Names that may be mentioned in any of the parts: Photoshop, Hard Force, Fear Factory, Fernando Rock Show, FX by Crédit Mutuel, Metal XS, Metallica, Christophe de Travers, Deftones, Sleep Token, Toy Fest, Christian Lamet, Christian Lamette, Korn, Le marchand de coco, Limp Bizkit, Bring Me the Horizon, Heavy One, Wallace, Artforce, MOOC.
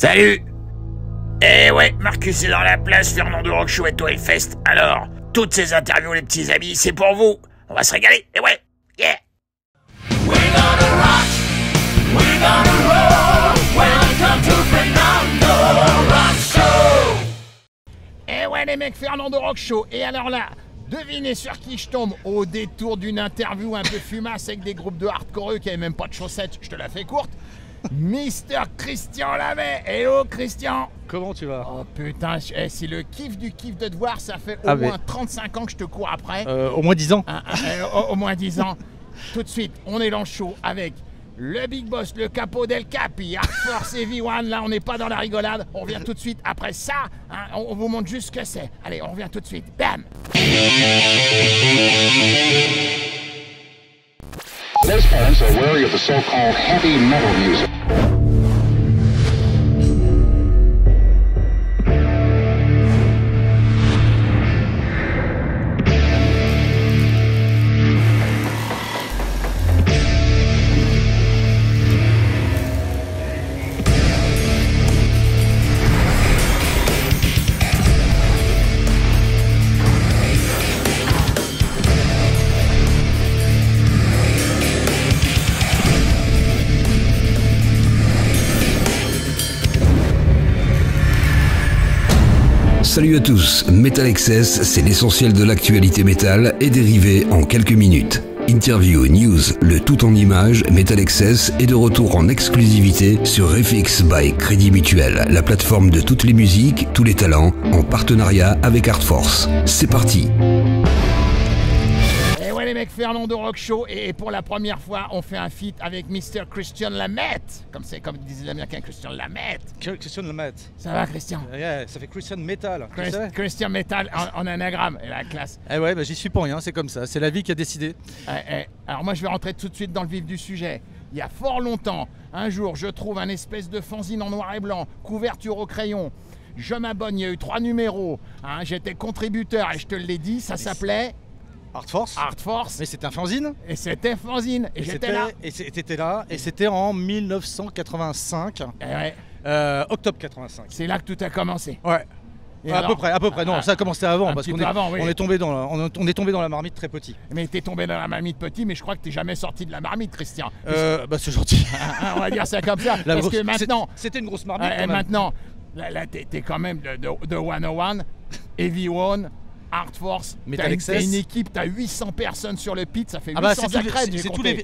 Salut! Eh ouais, Marcus est dans la place, Fernando Rock Show et Toy Fest. Alors, toutes ces interviews, les petits amis, c'est pour vous. On va se régaler, eh ouais! Yeah! We're gonna rock, we're gonna roll, welcome to Fernando Rock Show! Eh ouais les mecs, Fernando Rock Show, et alors là, devinez sur qui je tombe au détour d'une interview un peu fumasse avec des groupes de hardcore qui n'avaient même pas de chaussettes, je te la fais courte. Mister Christian Lamet. Hello Christian. Comment tu vas? Oh putain, c'est le kiff du kiff de te voir, ça fait au moins 35 ans que je te cours après. Au moins 10 ans. Au moins 10 ans. Tout de suite, on est dans le show avec le Big Boss, le Capo del Capi, Hard Force, Heavy One. Là, on n'est pas dans la rigolade. On revient tout de suite après ça. Hein, on vous montre juste ce que c'est. Allez, on revient tout de suite. Bam. Those fans are wary of the so-called heavy metal music. Salut à tous, Metal XS, c'est l'essentiel de l'actualité métal et dérivés en quelques minutes. Interview, news, le tout en images, Metal XS est de retour en exclusivité sur FX by Crédit Mutuel, la plateforme de toutes les musiques, tous les talents, en partenariat avec Artforce. C'est parti. Et ouais les mecs, Fernando Rock Show, et pour la première fois, on fait un feat avec Mr. Christian Lamette. Comme disait l'américain, Christian Lamette. Christian Lamette. Ça va Christian? Yeah, ça fait Christian Metal. Christian Metal en anagramme, et la classe. Eh ouais, bah, j'y suis pour rien, c'est comme ça, c'est la vie qui a décidé. Alors moi je vais rentrer tout de suite dans le vif du sujet. Il y a fort longtemps, un jour, je trouve un espèce de fanzine en noir et blanc, couverture au crayon. Je m'abonne, il y a eu 3 numéros. Hein, j'étais contributeur et je te l'ai dit, ça s'appelait... Artforce. Artforce. Mais c'était un fanzine. Et c'était fanzine. Et j'étais là. Et t'étais là. Et c'était en 1985. Ouais. Octobre 85. C'est là que tout a commencé. Ouais. Et alors, à peu près. Non, ça a commencé avant parce qu'on est tombé dans la marmite très petit. Mais t'es tombé dans la marmite petit, mais je crois que t'es jamais sorti de la marmite, Christian. Bah c'est gentil. On va dire ça comme ça. Parce que maintenant. C'était une grosse marmite. Et maintenant, là t'es quand même de 101, Heavy One. Hard Force, t'as une équipe, t'as 800 personnes sur le pit, ça fait 800 sacrètes. C'est tous les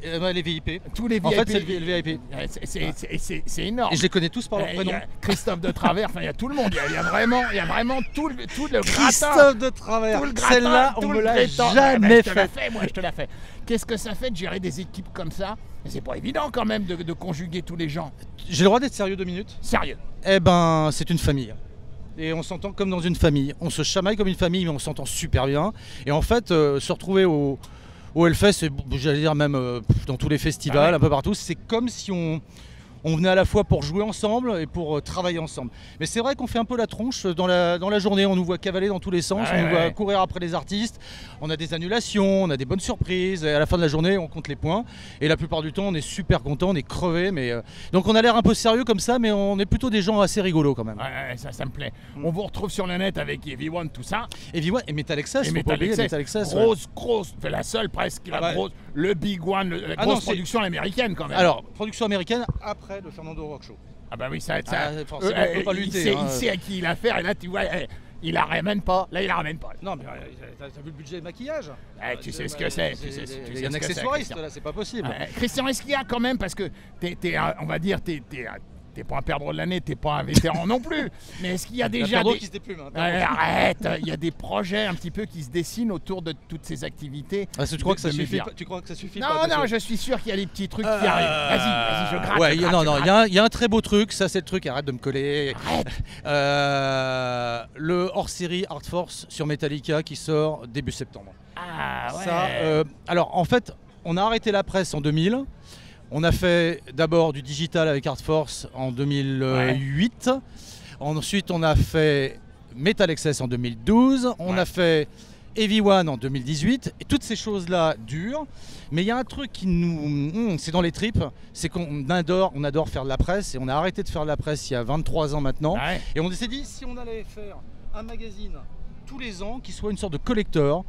VIP. Tous les VIP. En fait, c'est le VIP. C'est énorme. Et je les connais tous par leur prénom. Christophe de Travers, enfin, il y a tout le monde. Il y a vraiment tout le gratin. Christophe de Travers, celle-là, on me l'a jamais fait. Je te la fais. Qu'est-ce que ça fait de gérer des équipes comme ça? C'est pas évident quand même de conjuguer tous les gens. J'ai le droit d'être sérieux 2 minutes? Sérieux. Eh ben, c'est une famille. Et on s'entend comme dans une famille. On se chamaille comme une famille, mais on s'entend super bien. Et en fait, se retrouver au Hellfest, j'allais dire même dans tous les festivals, un peu partout, c'est comme si on venait à la fois pour jouer ensemble et pour travailler ensemble. Mais c'est vrai qu'on fait un peu la tronche dans la journée. On nous voit cavaler dans tous les sens, on nous voit courir après les artistes. On a des annulations, on a des bonnes surprises. Et à la fin de la journée, on compte les points. Et la plupart du temps, on est super content, on est crevé. Mais donc on a l'air un peu sérieux comme ça, mais on est plutôt des gens assez rigolos quand même. Ouais, ça me plaît. On vous retrouve sur le net avec Heavy One, tout ça. Heavy One et Metal XS. Et Metal XS, grosse, la seule presque, grosse, le Big One, la grosse production américaine quand même. Alors, production américaine après de Fernando Rock Show. Ah bah oui, ça forcément, on peut pas lutter. Il sait à qui il a affaire, et là tu vois, il la ramène pas. Là il la ramène pas. Non mais t'as vu le budget de maquillage? Tu sais ce que c'est. Il y a un accessoiriste là, c'est pas possible. Christian, est-ce qu'il y a quand même, parce que on va dire, t'es pas un perdreau de l'année, t'es pas un vétéran non plus. Mais est-ce qu'il y a déjà des... qui se déplume, hein, arrête. Il y a des projets un petit peu qui se dessinent autour de toutes ces activités. Ah, tu crois que ça suffit pas? Tu crois que ça suffit? Non, pas, non, je suis sûr qu'il y a des petits trucs qui arrivent. Vas-y, je gratte. Ouais, non, il y a un très beau truc. Ça, c'est le truc. Arrête de me coller. Le hors-série Hard Force sur Metallica qui sort début septembre. Ah ouais. Ça, alors, en fait, on a arrêté la presse en 2000. On a fait d'abord du digital avec Hard Force en 2008. Ouais. Ensuite, on a fait Metal XS en 2012. On a fait Heavy One en 2018, et toutes ces choses-là durent, mais il y a un truc qui nous... c'est dans les tripes, c'est qu'on adore, faire de la presse, et on a arrêté de faire de la presse il y a 23 ans maintenant, ouais. Et on s'est dit, si on allait faire un magazine tous les ans, qui soit une sorte de collector,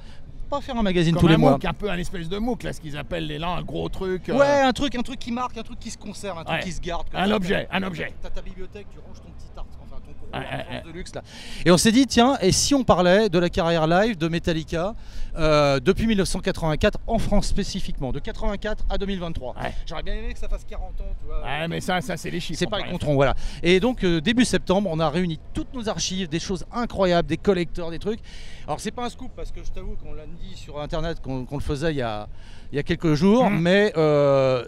pas faire un magazine comme tous les mois. MOOC, un peu un espèce de MOOC, là, ce qu'ils appellent les un gros truc. Ouais, un truc qui marque, un truc qui se conserve, un truc qui se garde. Un objet, un objet. T'as ta bibliothèque, tu ranges ton petit art, enfin ton gros de luxe là. Et on s'est dit, tiens, et si on parlait de la carrière live de Metallica depuis 1984 en France spécifiquement, de 84 à 2023. Ouais. J'aurais bien aimé que ça fasse 40 ans, tu vois. Ouais, mais ça c'est les chiffres. C'est pas les controns, voilà. Et donc début septembre, on a réuni toutes nos archives, des choses incroyables, des collecteurs, des trucs. Alors c'est pas un scoop parce que je t'avoue qu'on l'a dit sur internet qu'on le faisait il y a quelques jours, mais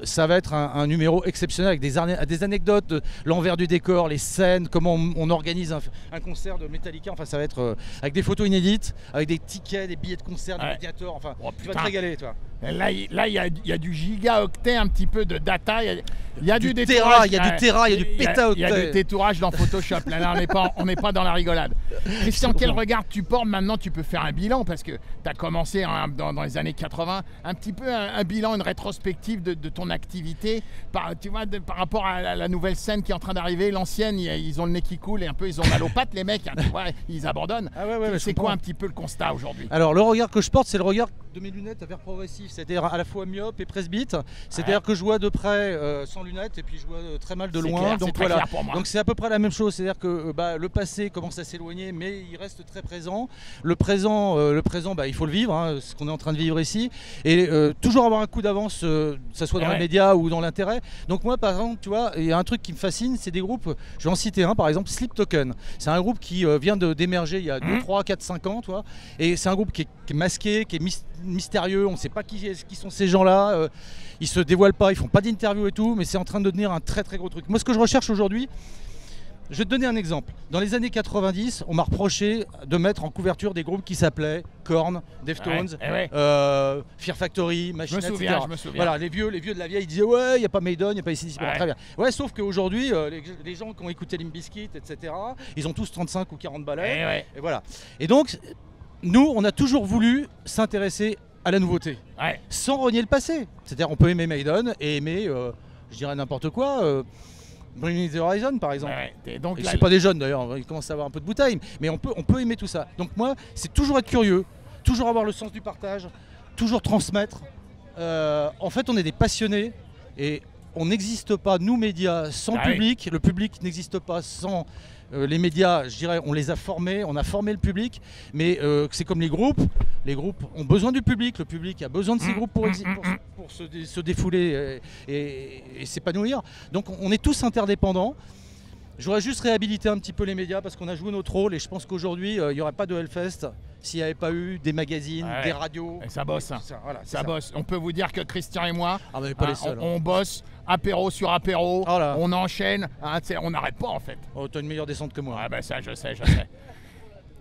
ça va être un numéro exceptionnel avec des anecdotes de l'envers du décor, les scènes, comment on organise un concert de Metallica, enfin ça va être avec des photos inédites, avec des tickets, des billets de concert, des médiateurs, enfin tu vas te régaler toi. Là, il y a du gigaoctet, un petit peu de data, il y a du détourage, il y a du téra, il y a du pétaoctet. Il y a du détourage dans Photoshop, là on n'est pas dans la rigolade. Christian, quel regard tu portes maintenant? Tu peux faire un bilan parce que tu as commencé dans les années 80, un petit peu un bilan, une rétrospective de ton activité par rapport à la nouvelle scène qui est en train d'arriver, l'ancienne, ils ont le nez qui coule et un peu ils ont mal aux pattes les mecs, hein, tu vois, ils abandonnent. Ah ouais, c'est quoi un petit peu le constat aujourd'hui? Alors le regard que je porte, c'est le regard de mes lunettes à verre progressif. C'est-à-dire à la fois myope et presbyte, c'est-à-dire que je vois de près sans lunettes et puis je vois très mal de loin. Clair, donc voilà. Donc c'est à peu près la même chose, c'est-à-dire que le passé commence à s'éloigner, mais il reste très présent. Le présent, il faut le vivre, hein, ce qu'on est en train de vivre ici, et toujours avoir un coup d'avance, que ça soit dans les médias ou dans l'intérêt. Donc moi, par exemple, tu vois, il y a un truc qui me fascine, c'est des groupes. Je vais en citer un, par exemple, Sleep Token. C'est un groupe qui vient d'émerger il y a 2, 3, 4, 5 ans, tu vois, et c'est un groupe qui est masqué, qui est mystérieux. On ne sait pas qui sont ces gens-là, ils se dévoilent pas, ils font pas d'interview et tout, mais c'est en train de devenir un très gros truc. Moi, ce que je recherche aujourd'hui, je vais te donner un exemple. Dans les années 90, on m'a reproché de mettre en couverture des groupes qui s'appelaient Korn, Deftones, Fear Factory, Machine, etc. Voilà, les vieux de la vieille, ils disaient ouais, il n'y a pas Maiden, il n'y a pas ici, très bien. Ouais, sauf qu'aujourd'hui, les gens qui ont écouté Limp Bizkit, etc., ils ont tous 35 ou 40 balais, et voilà. Et donc, nous, on a toujours voulu s'intéresser à la nouveauté, sans renier le passé. C'est-à-dire on peut aimer Maiden et aimer, je dirais n'importe quoi, Bring Me the Horizon par exemple. Et c'est pas des jeunes d'ailleurs, ils commencent à avoir un peu de bouteille, mais on peut aimer tout ça. Donc moi, c'est toujours être curieux, toujours avoir le sens du partage, toujours transmettre. En fait, on est des passionnés et on n'existe pas, nous médias, sans public. Le public n'existe pas sans... les médias, je dirais, on les a formés, on a formé le public, mais c'est comme les groupes ont besoin du public, le public a besoin de ces groupes pour se défouler et s'épanouir. Donc on est tous interdépendants. J'aurais juste réhabilité un petit peu les médias parce qu'on a joué notre rôle et je pense qu'aujourd'hui, il n'y aurait pas de Hellfest s'il n'y avait pas eu des magazines, des radios. Et ça bosse, hein. Voilà, ça bosse. On peut vous dire que Christian et moi, on bosse apéro sur apéro, on enchaîne, hein, on n'arrête pas en fait. Oh, t'as une meilleure descente que moi. Ah bah ça, je sais.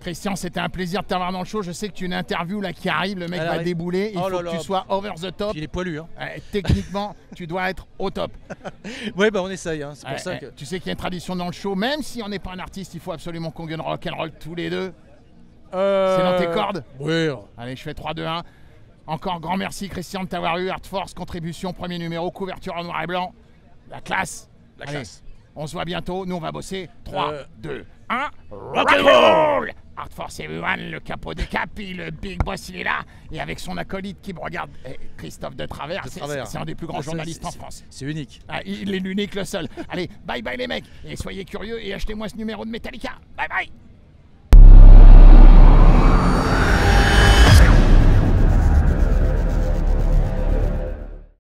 Christian, c'était un plaisir de t'avoir dans le show. Je sais que tu as une interview là qui arrive, le mec va débouler. Il faut que tu sois over the top. Il est poilu, hein. Techniquement, tu dois être au top. Oui, on essaye. Hein. C'est pour ça que... Tu sais qu'il y a une tradition dans le show. Même si on n'est pas un artiste, il faut absolument qu'on gagne rock'n'roll tous les deux. C'est dans tes cordes? Oui. Allez, je fais 3, 2, 1. Encore grand merci, Christian, de t'avoir eu. Artforce, contribution, premier numéro, couverture en noir et blanc. La classe. Allez, on se voit bientôt. Nous, on va bosser. 3, 2, 1. Rock'n'roll! Hard Force Heavy One, le capot de Capi, le Big Boss, il est là. Et avec son acolyte qui me regarde, Christophe de Travers, c'est un des plus grands journalistes en France. C'est unique. Ah, il est l'unique, le seul. Allez, bye bye les mecs. Et soyez curieux et achetez-moi ce numéro de Metallica. Bye bye.